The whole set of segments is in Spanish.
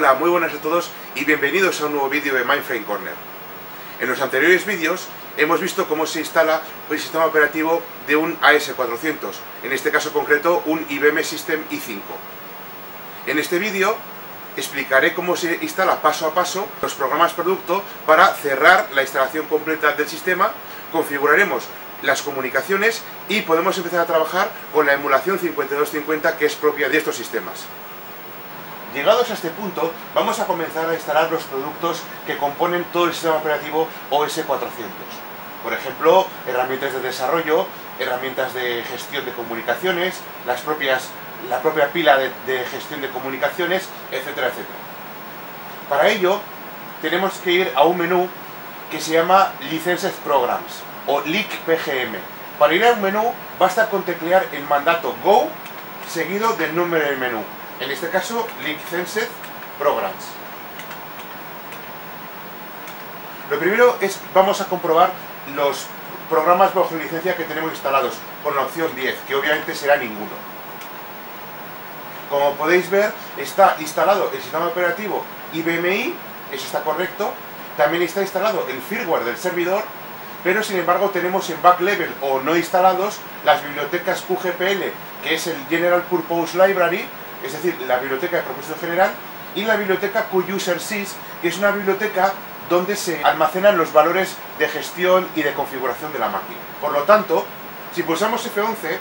Hola, muy buenas a todos y bienvenidos a un nuevo vídeo de Mainframe Corner. En los anteriores vídeos hemos visto cómo se instala el sistema operativo de un AS400, en este caso concreto un IBM System i5. En este vídeo explicaré cómo se instala paso a paso los programas producto para cerrar la instalación completa del sistema, configuraremos las comunicaciones y podemos empezar a trabajar con la emulación 5250 que es propia de estos sistemas. Llegados a este punto, vamos a comenzar a instalar los productos que componen todo el sistema operativo OS400. Por ejemplo, herramientas de desarrollo, herramientas de gestión de comunicaciones, la propia pila de gestión de comunicaciones, etcétera, etcétera. Para ello, tenemos que ir a un menú que se llama Licenses Programs o LICPGM. Para ir a un menú, basta con teclear el mandato GO seguido del nombre del menú. En este caso, Licenses Programs. Lo primero es, vamos a comprobar los programas bajo licencia que tenemos instalados, con la opción 10, que obviamente será ninguno. Como podéis ver, está instalado el sistema operativo IBMI, eso está correcto. También está instalado el firmware del servidor, pero sin embargo tenemos en back level o no instalados las bibliotecas QGPL, que es el General Purpose Library, es decir, la biblioteca de propósito general, y la biblioteca QUsersys, que es una biblioteca donde se almacenan los valores de gestión y de configuración de la máquina. Por lo tanto, si pulsamos F11,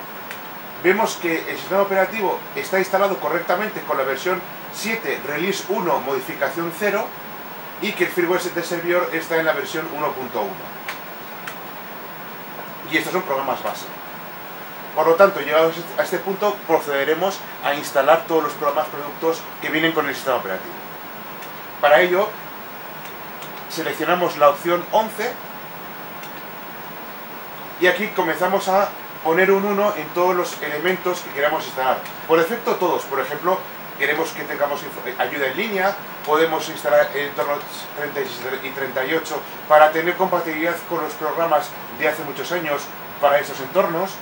vemos que el sistema operativo está instalado correctamente con la versión 7, Release 1, modificación 0, y que el firmware del servidor está en la versión 1.1. Y estos son programas base. Por lo tanto, llegados a este punto, procederemos a instalar todos los programas productos que vienen con el sistema operativo. Para ello, seleccionamos la opción 11 y aquí comenzamos a poner un 1 en todos los elementos que queramos instalar. Por defecto todos, por ejemplo, queremos que tengamos ayuda en línea, podemos instalar el entorno 36 y 38 para tener compatibilidad con los programas de hace muchos años para esos entornos.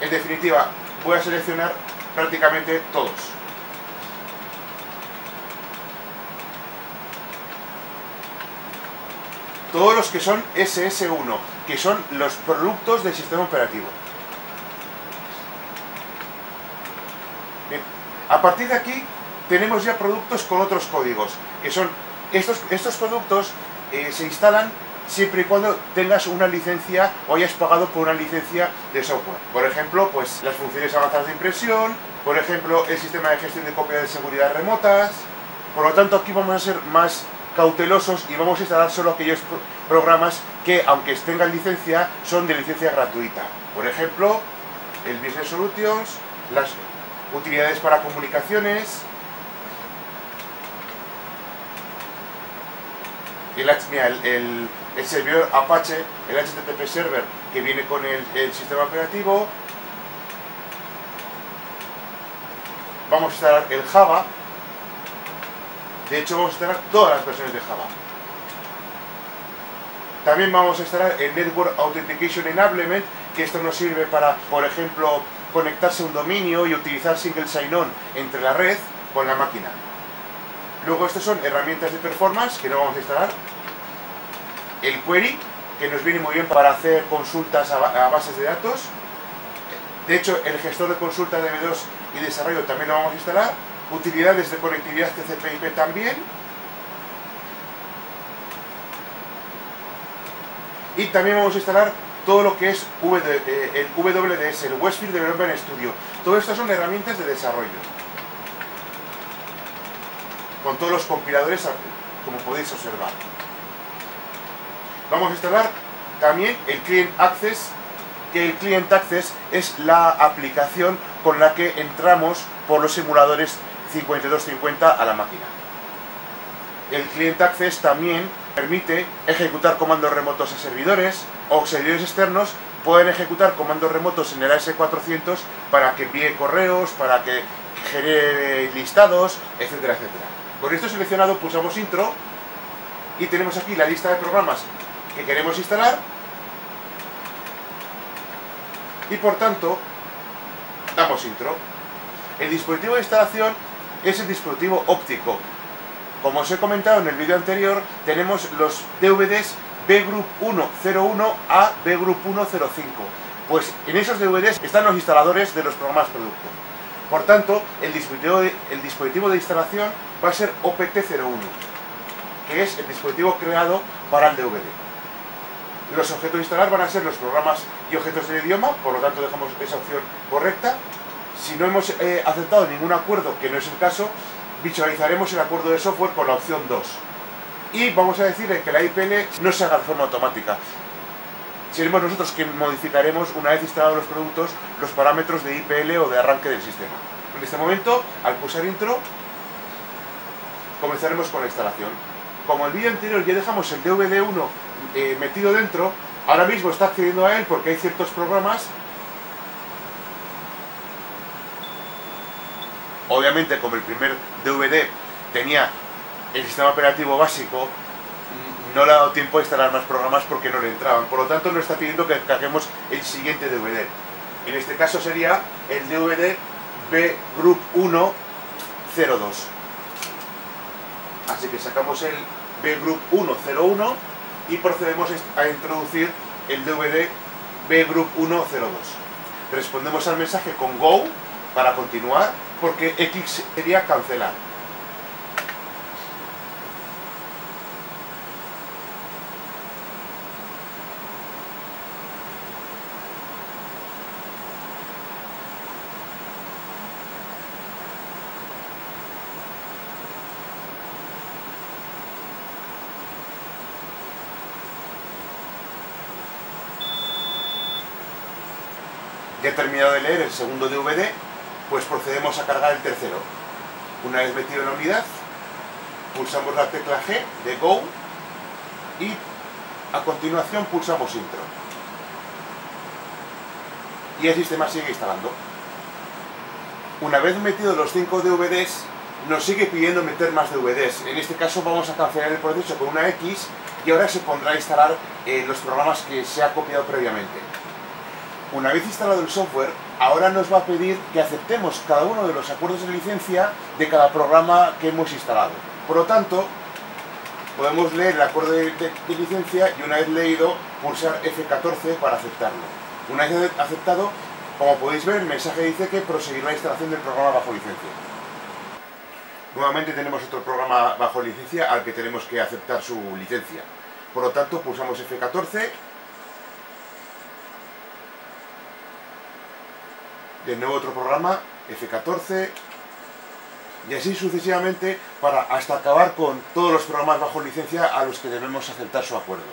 En definitiva, voy a seleccionar prácticamente todos. Todos los que son SS1, que son los productos del sistema operativo. Bien. A partir de aquí, tenemos ya productos con otros códigos, que son estos productos se instalan siempre y cuando tengas una licencia o hayas pagado por una licencia de software. Por ejemplo, pues las funciones avanzadas de impresión, por ejemplo, el sistema de gestión de copias de seguridad remotas. Por lo tanto, aquí vamos a ser más cautelosos y vamos a instalar solo aquellos programas que, aunque tengan licencia, son de licencia gratuita. Por ejemplo, el Business Solutions, las utilidades para comunicaciones, el servidor Apache, el HTTP Server que viene con el sistema operativo. Vamos a instalar el Java. De hecho, vamos a instalar todas las versiones de Java. También vamos a instalar el Network Authentication Enablement, que esto nos sirve para, por ejemplo, conectarse a un dominio y utilizar single sign-on entre la red con la máquina. Luego estas son herramientas de performance que no vamos a instalar. El query, que nos viene muy bien para hacer consultas a bases de datos. De hecho, el gestor de consulta de DB2 y desarrollo también lo vamos a instalar. Utilidades de conectividad TCP/IP también. Y también vamos a instalar todo lo que es el WDS, el Westfield Development Studio. Todo esto son herramientas de desarrollo, con todos los compiladores, como podéis observar. Vamos a instalar también el Client Access, que el Client Access es la aplicación con la que entramos por los emuladores 5250 a la máquina. El Client Access también permite ejecutar comandos remotos a servidores, o servidores externos pueden ejecutar comandos remotos en el AS400 para que envíe correos, para que genere listados, etcétera, etcétera. Con esto seleccionado pulsamos Intro y tenemos aquí la lista de programas que queremos instalar y por tanto damos Intro. El dispositivo de instalación es el dispositivo óptico. Como os he comentado en el vídeo anterior, tenemos los DVDs B Group 101 a B Group 105. Pues en esos DVDs están los instaladores de los programas producto. Por tanto, el dispositivo de instalación va a ser OPT01, que es el dispositivo creado para el DVD. Los objetos a instalar van a ser los programas y objetos del idioma, por lo tanto dejamos esa opción correcta. Si no hemos aceptado ningún acuerdo, que no es el caso, visualizaremos el acuerdo de software con la opción 2. Y vamos a decir que la IPL no se haga de forma automática. Seremos nosotros quienes modificaremos, una vez instalados los productos, los parámetros de IPL o de arranque del sistema. En este momento, al pulsar Intro, comenzaremos con la instalación. Como el vídeo anterior ya dejamos el DVD1 metido dentro, ahora mismo está accediendo a él porque hay ciertos programas. Obviamente, como el primer DVD tenía el sistema operativo básico, no le ha dado tiempo a instalar más programas porque no le entraban. Por lo tanto, nos está pidiendo que carguemos el siguiente DVD. En este caso sería el DVD B Group 102. Así que sacamos el B Group 101 y procedemos a introducir el DVD B Group 102. Respondemos al mensaje con Go para continuar, porque X sería cancelar. Ya he terminado de leer el segundo DVD, pues procedemos a cargar el tercero. Una vez metido en la unidad, pulsamos la tecla G de Go y a continuación pulsamos Intro. Y el sistema sigue instalando. Una vez metidos los 5 DVDs, nos sigue pidiendo meter más DVDs. En este caso vamos a cancelar el proceso con una X y ahora se pondrá a instalar los programas que se ha copiado previamente. Una vez instalado el software, ahora nos va a pedir que aceptemos cada uno de los acuerdos de licencia de cada programa que hemos instalado. Por lo tanto, podemos leer el acuerdo de licencia y una vez leído, pulsar F14 para aceptarlo. Una vez aceptado, como podéis ver, el mensaje dice que proseguirá la instalación del programa bajo licencia. Nuevamente tenemos otro programa bajo licencia al que tenemos que aceptar su licencia. Por lo tanto, pulsamos F14. De nuevo otro programa, F14, y así sucesivamente hasta acabar con todos los programas bajo licencia a los que debemos aceptar su acuerdo.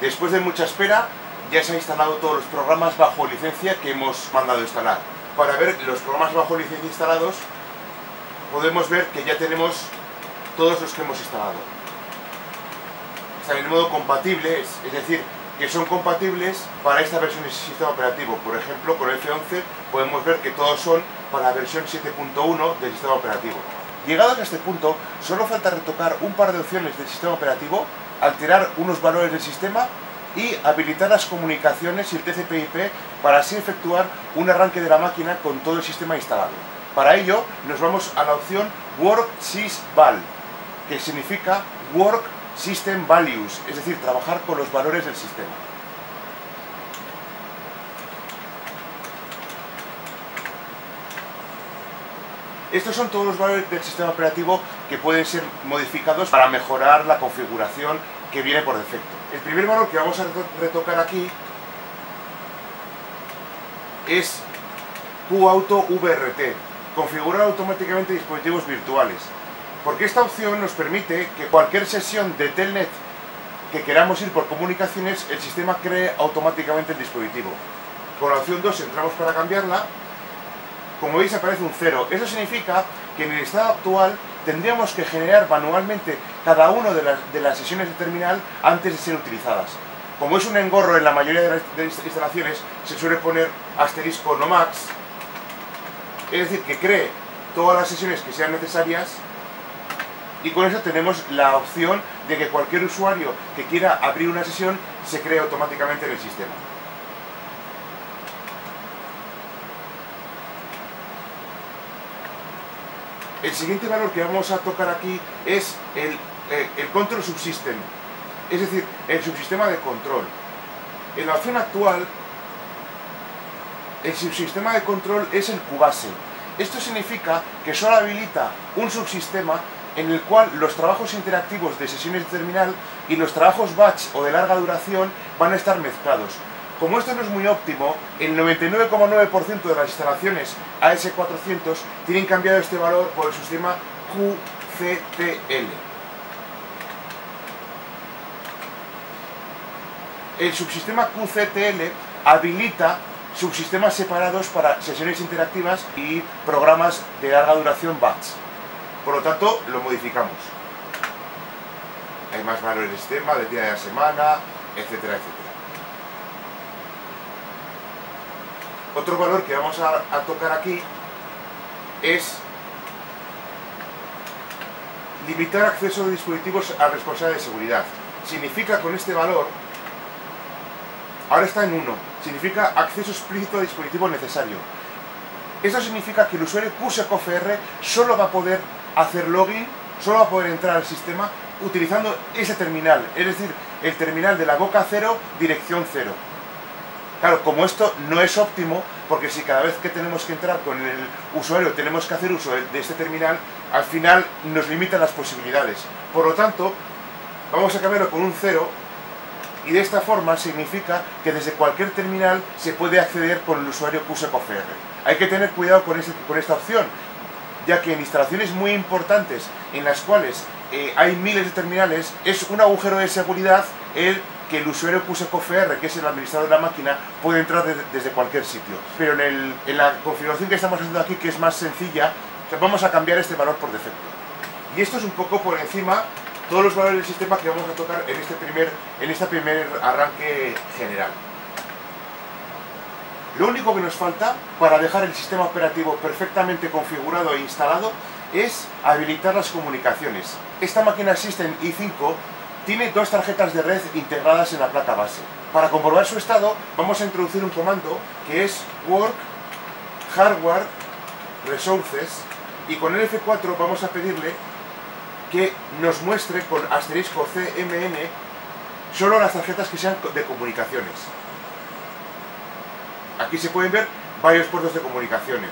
Después de mucha espera, ya se han instalado todos los programas bajo licencia que hemos mandado instalar. Para ver los programas bajo licencia instalados, podemos ver que ya tenemos todos los que hemos instalado. Están en modo compatible, es decir, que son compatibles para esta versión del sistema operativo. Por ejemplo, con F11 podemos ver que todos son para la versión 7.1 del sistema operativo. Llegados a este punto, solo falta retocar un par de opciones del sistema operativo, alterar unos valores del sistema y habilitar las comunicaciones y el TCP/IP para así efectuar un arranque de la máquina con todo el sistema instalado. Para ello nos vamos a la opción Work Sysval, que significa Work System Values, es decir, trabajar con los valores del sistema. Estos son todos los valores del sistema operativo que pueden ser modificados para mejorar la configuración que viene por defecto. El primer valor que vamos a retocar aquí es QAuto VRT, configurar automáticamente dispositivos virtuales, porque esta opción nos permite que cualquier sesión de Telnet que queramos ir por comunicaciones, el sistema cree automáticamente el dispositivo. Con la opción 2 entramos para cambiarla. Como veis aparece un 0, eso significa que en el estado actual tendríamos que generar manualmente cada una de las sesiones de terminal antes de ser utilizadas. Como es un engorro en la mayoría de las instalaciones, se suele poner asterisco no max, es decir, que cree todas las sesiones que sean necesarias, y con eso tenemos la opción de que cualquier usuario que quiera abrir una sesión se cree automáticamente en el sistema. El siguiente valor que vamos a tocar aquí es el control subsystem, es decir, el subsistema de control. En la opción actual, el subsistema de control es el QBASE. Esto significa que solo habilita un subsistema en el cual los trabajos interactivos de sesiones de terminal y los trabajos batch o de larga duración van a estar mezclados. Como esto no es muy óptimo, el 99,9% de las instalaciones AS400 tienen cambiado este valor por el sistema QCTL. El subsistema QCTL habilita subsistemas separados para sesiones interactivas y programas de larga duración batch. Por lo tanto, lo modificamos. Hay más valores del sistema, del día de la semana, etcétera, etcétera. Otro valor que vamos a tocar aquí es limitar acceso de dispositivos a responsabilidad de seguridad. Significa con este valor, ahora está en 1, significa acceso explícito a dispositivo necesario. Esto significa que el usuario QSECOFR solo va a poder hacer login, solo va a poder entrar al sistema utilizando ese terminal, es decir, el terminal de la boca 0, dirección 0. Claro, como esto no es óptimo, porque si cada vez que tenemos que entrar con el usuario tenemos que hacer uso de este terminal, al final nos limitan las posibilidades. Por lo tanto, vamos a cambiarlo con un 0, y de esta forma significa que desde cualquier terminal se puede acceder con el usuario QSECOFR. Hay que tener cuidado con esta opción, ya que en instalaciones muy importantes, en las cuales hay miles de terminales, es un agujero de seguridad el que el usuario QSECOFR, que es el administrador de la máquina, puede entrar desde cualquier sitio. Pero en la configuración que estamos haciendo aquí, que es más sencilla, vamos a cambiar este valor por defecto. Y esto es un poco por encima todos los valores del sistema que vamos a tocar en este primer arranque general. Lo único que nos falta para dejar el sistema operativo perfectamente configurado e instalado es habilitar las comunicaciones. Esta máquina System i5 tiene dos tarjetas de red integradas en la placa base. Para comprobar su estado, vamos a introducir un comando que es WORK HARDWARE RESOURCES, y con el F4 vamos a pedirle que nos muestre con asterisco CMN solo las tarjetas que sean de comunicaciones. Aquí se pueden ver varios puertos de comunicaciones.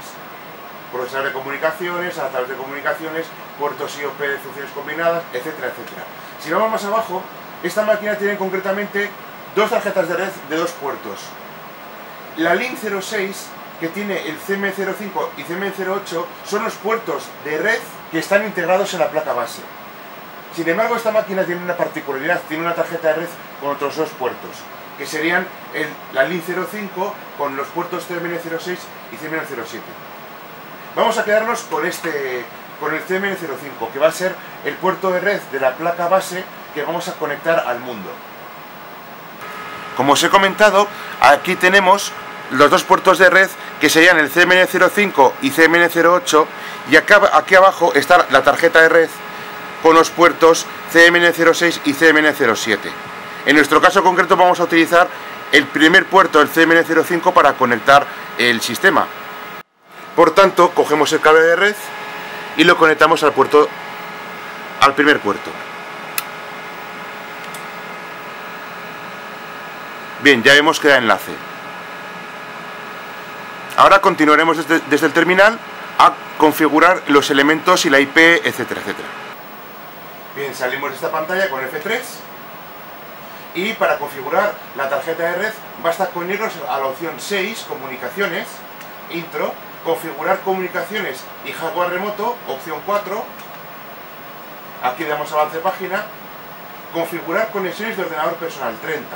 Procesador de comunicaciones, adaptadores de comunicaciones, puertos IOP de funciones combinadas, etcétera, etcétera. Si vamos más abajo, esta máquina tiene concretamente dos tarjetas de red de dos puertos. La LIN-06, que tiene el CM-05 y CM-08, son los puertos de red que están integrados en la placa base. Sin embargo, esta máquina tiene una particularidad, tiene una tarjeta de red con otros dos puertos, que serían la LIN-05 con los puertos CMN06 y CMN07. Vamos a quedarnos con el CMN05, que va a ser el puerto de red de la placa base que vamos a conectar al mundo. Como os he comentado, aquí tenemos los dos puertos de red que serían el CMN05 y CMN08, y aquí abajo está la tarjeta de red con los puertos CMN06 y CMN07. En nuestro caso concreto vamos a utilizar el primer puerto, el CMN05, para conectar el sistema. Por tanto, cogemos el cable de red y lo conectamos al primer puerto. Bien, ya vemos que da enlace. Ahora continuaremos desde el terminal a configurar los elementos y la IP, etcétera, etcétera. Bien, salimos de esta pantalla con F3, y para configurar la tarjeta de red basta con irnos a la opción 6, comunicaciones, intro, configurar comunicaciones y hardware remoto, opción 4, aquí damos avance página, configurar conexiones de ordenador personal, 30,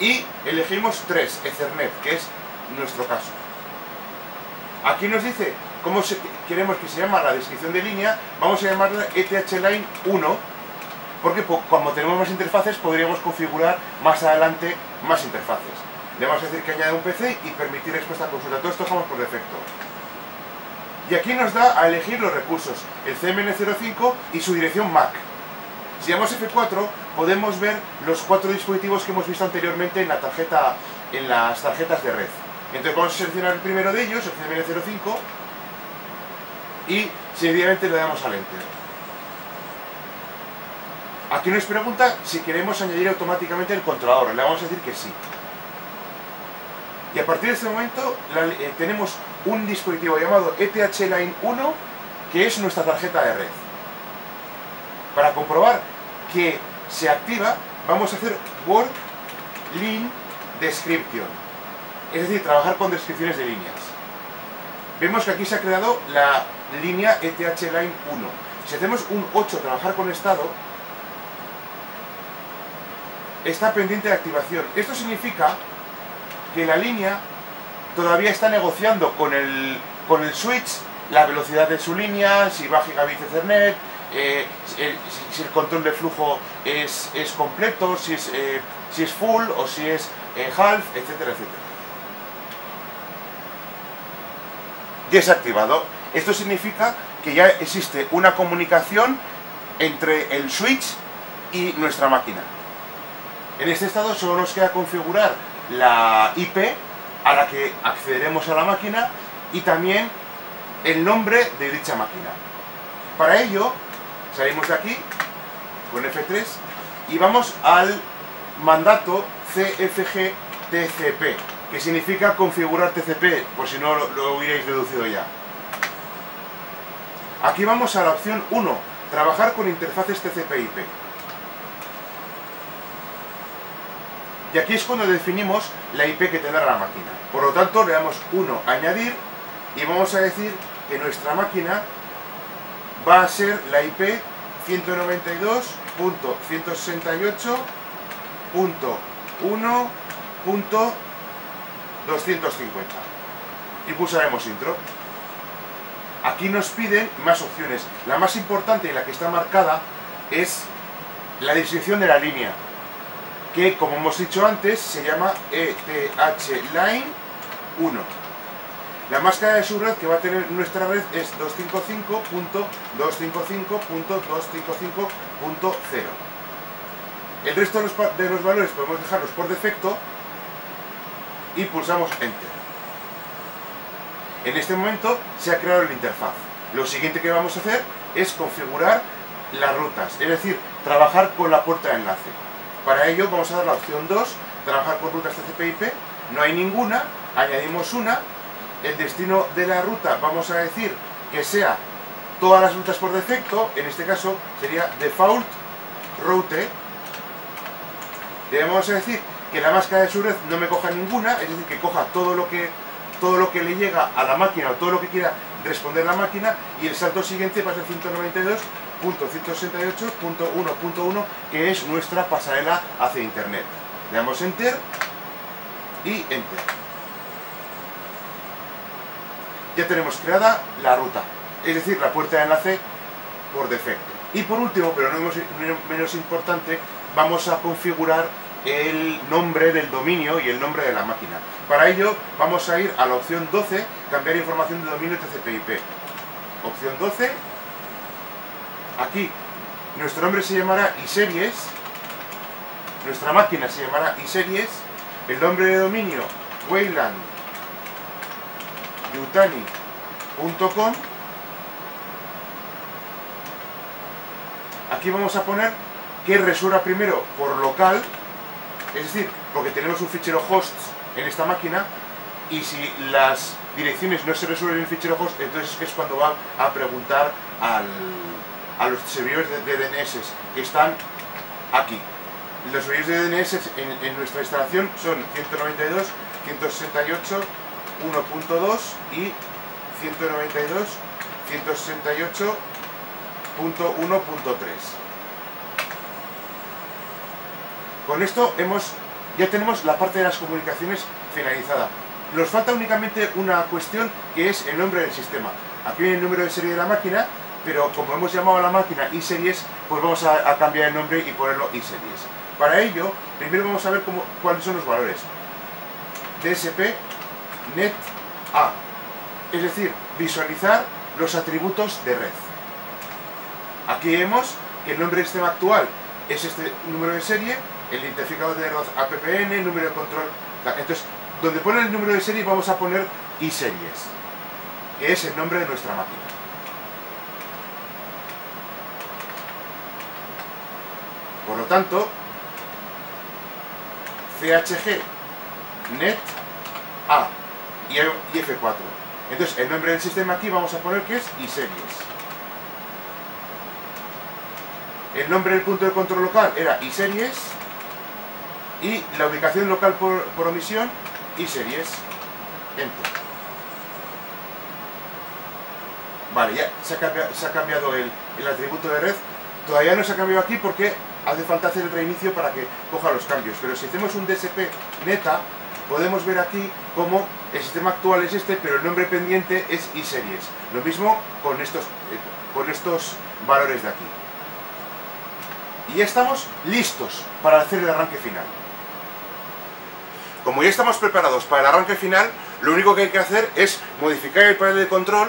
y elegimos 3, Ethernet, que es nuestro caso. Aquí nos dice cómo queremos que se llame la descripción de línea, vamos a llamarla ETHLINE1, porque como tenemos más interfaces podríamos configurar más adelante más interfaces. Le vamos a decir que añade un PC y permitir respuesta a consulta. Todo esto estamos por defecto. Y aquí nos da a elegir los recursos, el CMN05 y su dirección MAC. Si damos F4 podemos ver los 4 dispositivos que hemos visto anteriormente en la tarjeta, en las tarjetas de red. Entonces vamos a seleccionar el primero de ellos, el CMN05, y seguidamente le damos al Enter. Aquí nos pregunta si queremos añadir automáticamente el controlador, le vamos a decir que sí. Y a partir de este momento tenemos un dispositivo llamado ETHLINE1, que es nuestra tarjeta de red. Para comprobar que se activa, vamos a hacer WORK LIN DESCRIPTION, es decir, trabajar con descripciones de líneas. Vemos que aquí se ha creado la línea ETHLINE1. Si hacemos un 8, trabajar con estado, está pendiente de activación. Esto significa que la línea todavía está negociando con el switch la velocidad de su línea, si va gigabit Ethernet, si el control de flujo es completo, si es full o si es half, etcétera, etcétera. Ya es activado. Esto significa que ya existe una comunicación entre el switch y nuestra máquina. En este estado solo nos queda configurar la IP a la que accederemos a la máquina y también el nombre de dicha máquina. Para ello salimos de aquí con F3 y vamos al mandato CFG TCP, que significa configurar TCP, por si no lo hubierais deducido ya. Aquí vamos a la opción 1, trabajar con interfaces TCP/IP. Y aquí es cuando definimos la IP que tendrá la máquina. Por lo tanto, le damos 1, añadir, y vamos a decir que nuestra máquina va a ser la IP 192.168.1.250. Y pulsaremos Intro. Aquí nos piden más opciones. La más importante y la que está marcada es la descripción de la línea, que, como hemos dicho antes, se llama ETHLINE1. La máscara de subred que va a tener nuestra red es 255.255.255.0. El resto de los valores podemos dejarlos por defecto y pulsamos Enter. En este momento se ha creado la interfaz. Lo siguiente que vamos a hacer es configurar las rutas, es decir, trabajar con la puerta de enlace. Para ello vamos a dar la opción 2, trabajar con rutas TCP/IP, no hay ninguna, añadimos una, el destino de la ruta vamos a decir que sea todas las rutas por defecto, en este caso sería default route, le vamos a decir que la máscara de su red no me coja ninguna, es decir, que coja todo lo que le llega a la máquina o todo lo que quiera responder la máquina, y el salto siguiente va a ser 192.168.1.1, que es nuestra pasarela hacia internet. Le damos Enter y Enter. Ya tenemos creada la ruta, es decir, la puerta de enlace por defecto. Y por último, pero no menos importante, vamos a configurar el nombre del dominio y el nombre de la máquina. Para ello vamos a ir a la opción 12, cambiar información de dominio TCP/IP. Opción 12. Aquí nuestro nombre se llamará iSeries, nuestra máquina se llamará iSeries, el nombre de dominio wayland-yutani.com. Aquí vamos a poner que resuelva primero por local, es decir, porque tenemos un fichero hosts en esta máquina, y si las direcciones no se resuelven en el fichero host, entonces es cuando va a preguntar a los servidores de DNS que están aquí. Los servidores de DNS en nuestra instalación son 192.168.1.2 y 192.168.1.3. Con esto ya tenemos la parte de las comunicaciones finalizada. Nos falta únicamente una cuestión, que es el nombre del sistema. Aquí viene el número de serie de la máquina, pero como hemos llamado a la máquina iSeries, pues vamos a cambiar el nombre y ponerlo iSeries. Para ello, primero vamos a ver cuáles son los valores. DSP Net A, es decir, visualizar los atributos de red. Aquí vemos que el nombre del sistema actual es este número de serie, el identificador de red APPN, el número de control. Entonces, donde pone el número de serie vamos a poner iSeries, que es el nombre de nuestra máquina. Por lo tanto, CHG Net A y F4. Entonces, el nombre del sistema aquí vamos a poner que es iSeries. El nombre del punto de control local era iSeries y la ubicación local por omisión iSeries. Enter. Vale, ya se ha cambiado el atributo de red. Todavía no se ha cambiado aquí porque hace falta hacer el reinicio para que coja los cambios. Pero si hacemos un DSP neta, podemos ver aquí cómo el sistema actual es este, pero el nombre pendiente es iSeries. Lo mismo con estos valores de aquí. Y ya estamos listos para hacer el arranque final. Como ya estamos preparados para el arranque final, lo único que hay que hacer es modificar el panel de control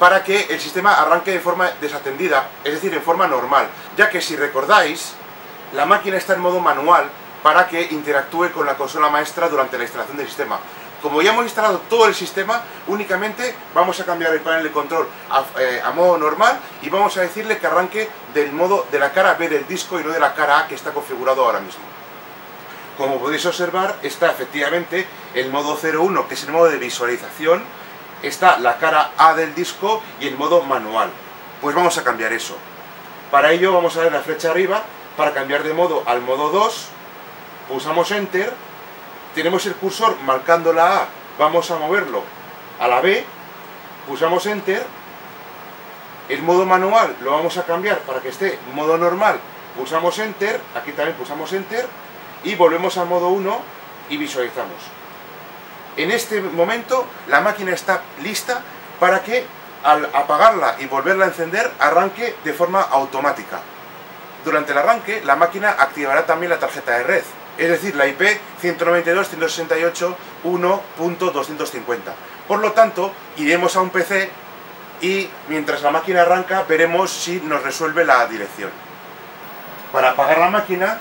para que el sistema arranque de forma desatendida, es decir, en forma normal, ya que si recordáis, la máquina está en modo manual para que interactúe con la consola maestra durante la instalación del sistema. Como ya hemos instalado todo el sistema, únicamente vamos a cambiar el panel de control a modo normal y vamos a decirle que arranque del modo de la cara B del disco y no de la cara A que está configurado ahora mismo. Como podéis observar, está efectivamente el modo 01, que es el modo de visualización, está la cara A del disco y el modo manual. Pues vamos a cambiar eso. Para ello vamos a ver la flecha arriba, para cambiar de modo al modo 2, pulsamos Enter, tenemos el cursor marcando la A, vamos a moverlo a la B, pulsamos Enter, el modo manual lo vamos a cambiar para que esté en modo normal, pulsamos Enter, aquí también pulsamos Enter, y volvemos al modo 1 y visualizamos. En este momento la máquina está lista para que al apagarla y volverla a encender arranque de forma automática. Durante el arranque la máquina activará también la tarjeta de red, es decir, la IP 192.168.1.250. Por lo tanto, iremos a un PC y mientras la máquina arranca veremos si nos resuelve la dirección. Para apagar la máquina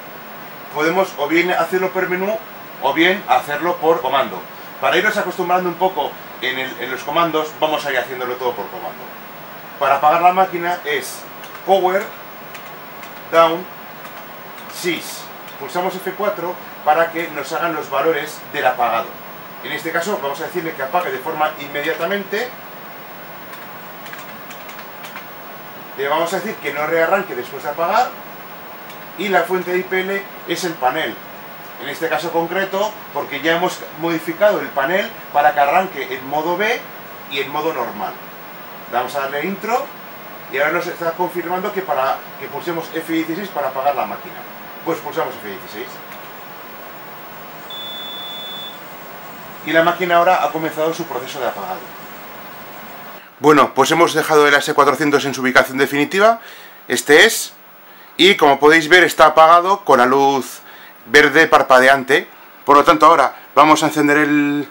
podemos o bien hacerlo por menú o bien hacerlo por comando. Para irnos acostumbrando un poco en los comandos, vamos a ir haciéndolo todo por comando. Para apagar la máquina es Power, Down, Sys. Pulsamos F4 para que nos hagan los valores del apagado. En este caso vamos a decirle que apague de forma inmediatamente. Le vamos a decir que no rearranque después de apagar. Y la fuente de IPL es el panel. En este caso concreto, porque ya hemos modificado el panel para que arranque en modo B y en modo normal. Vamos a darle intro y ahora nos está confirmando que para que pulsemos F16 para apagar la máquina. Pues pulsamos F16. Y la máquina ahora ha comenzado su proceso de apagado. Bueno, pues hemos dejado el AS400 en su ubicación definitiva. Este es. Y como podéis ver está apagado con la luz verde parpadeante. Por lo tanto ahora vamos a encender el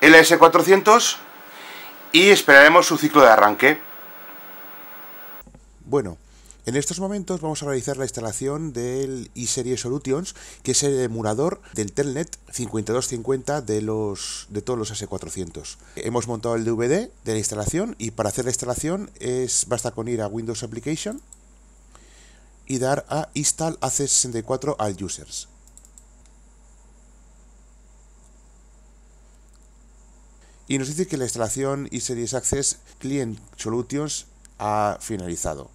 AS400 y esperaremos su ciclo de arranque. Bueno, en estos momentos vamos a realizar la instalación del iSeries Solutions, que es el emulador del Telnet 5250 de todos los AS400. Hemos montado el DVD de la instalación y para hacer la instalación basta con ir a Windows Application y dar a Install AC64 al QUsersys. Y nos dice que la instalación iSeries Access Client Solutions ha finalizado.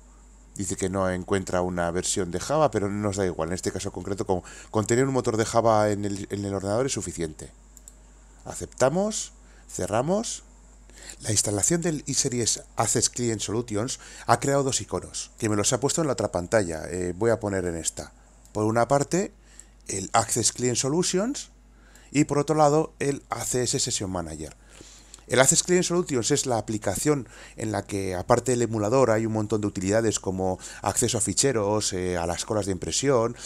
Dice que no encuentra una versión de Java, pero no nos da igual. En este caso concreto, con tener un motor de Java en el ordenador es suficiente. Aceptamos, cerramos. La instalación del iSeries Access Client Solutions ha creado dos iconos, que me los ha puesto en la otra pantalla, voy a poner en esta. Por una parte, el Access Client Solutions y por otro lado, el ACS Session Manager. El Access Client Solutions es la aplicación en la que, aparte del emulador, hay un montón de utilidades como acceso a ficheros, a las colas de impresión,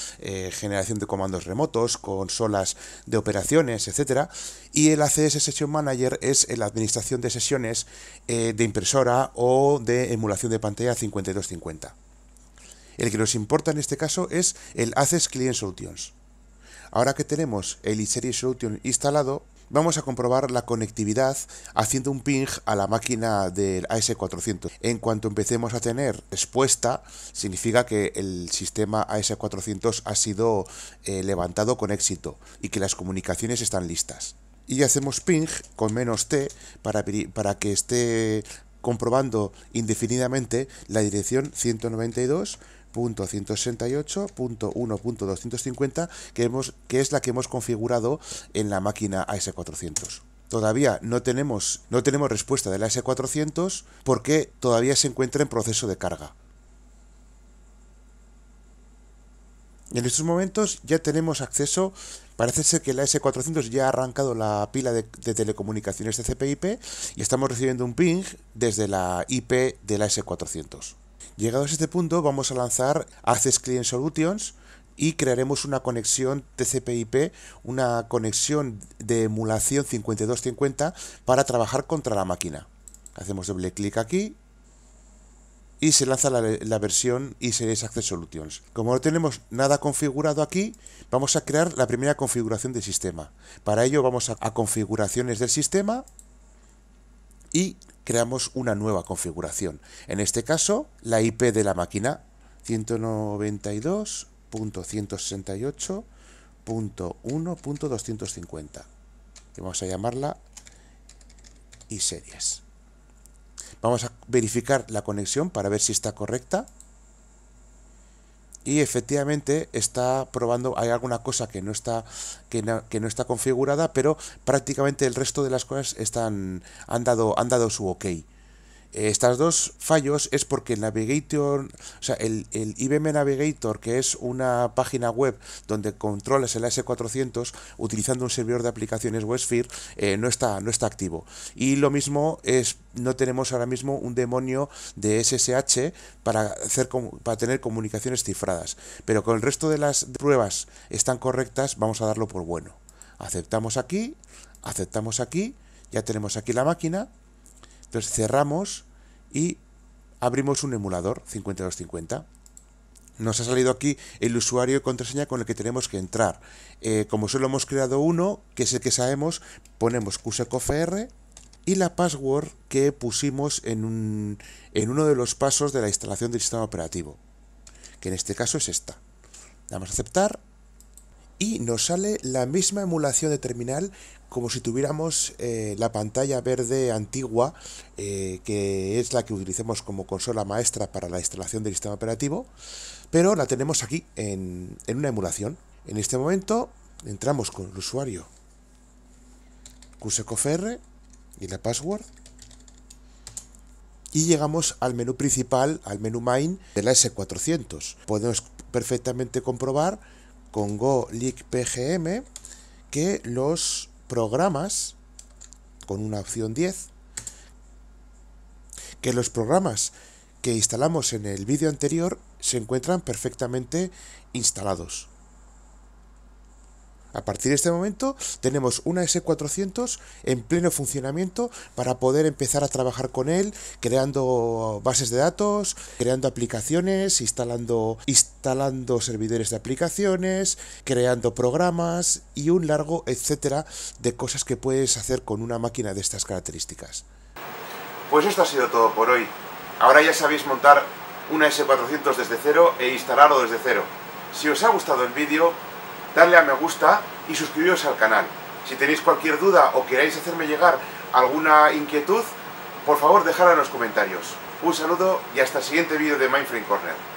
generación de comandos remotos, consolas de operaciones, etc. Y el ACS Session Manager es la administración de sesiones de impresora o de emulación de pantalla 5250. El que nos importa en este caso es el Access Client Solutions. Ahora que tenemos el iSeries Solution instalado, vamos a comprobar la conectividad haciendo un ping a la máquina del AS400. En cuanto empecemos a tener respuesta, significa que el sistema AS400 ha sido levantado con éxito y que las comunicaciones están listas. Y hacemos ping con -t para que esté comprobando indefinidamente la dirección 192.168.1.250 que es la que hemos configurado en la máquina AS400. Todavía no tenemos respuesta de la AS400 porque todavía se encuentra en proceso de carga. En estos momentos ya tenemos acceso, parece ser que la AS400 ya ha arrancado la pila de telecomunicaciones TCP/IP y estamos recibiendo un ping desde la IP de la AS400. Llegados a este punto vamos a lanzar Access Client Solutions y crearemos una conexión TCP/IP, una conexión de emulación 5250 para trabajar contra la máquina. Hacemos doble clic aquí y se lanza la versión iSeries Access Solutions. Como no tenemos nada configurado aquí, vamos a crear la primera configuración del sistema. Para ello vamos a configuraciones del sistema y creamos una nueva configuración, en este caso la IP de la máquina 192.168.1.250, que vamos a llamarla iSeries. Vamos a verificar la conexión para ver si está correcta y efectivamente está probando, hay alguna cosa que no está configurada, pero prácticamente el resto de las cosas han dado su ok. Estas dos fallos es porque el Navigator, o sea, el IBM Navigator, que es una página web donde controlas el AS400 utilizando un servidor de aplicaciones WebSphere, no está activo. Y lo mismo es, no tenemos ahora mismo un demonio de SSH para tener comunicaciones cifradas. Pero con el resto de las pruebas están correctas, vamos a darlo por bueno. Aceptamos aquí, ya tenemos aquí la máquina. Entonces cerramos y abrimos un emulador 5250. Nos ha salido aquí el usuario y contraseña con el que tenemos que entrar. Como solo hemos creado uno, que es el que sabemos, ponemos QSECOFR y la password que pusimos en uno de los pasos de la instalación del sistema operativo, que en este caso es esta. Damos a aceptar y nos sale la misma emulación de terminal como si tuviéramos la pantalla verde antigua, que es la que utilizamos como consola maestra para la instalación del sistema operativo, pero la tenemos aquí en una emulación. En este momento entramos con el usuario QSECOFR y la password y llegamos al menú principal, al menú main de la S400. Podemos perfectamente comprobar con LICPGM que los programas, con una opción 10, que los programas que instalamos en el vídeo anterior se encuentran perfectamente instalados. A partir de este momento tenemos una S400 en pleno funcionamiento para poder empezar a trabajar con él, creando bases de datos, creando aplicaciones, instalando servidores de aplicaciones, creando programas y un largo etcétera de cosas que puedes hacer con una máquina de estas características. Pues esto ha sido todo por hoy. Ahora ya sabéis montar una S400 desde cero e instalarlo desde cero. Si os ha gustado el vídeo, darle a me gusta y suscribiros al canal. Si tenéis cualquier duda o queráis hacerme llegar alguna inquietud, por favor dejadla en los comentarios. Un saludo y hasta el siguiente vídeo de Mainframe Corner.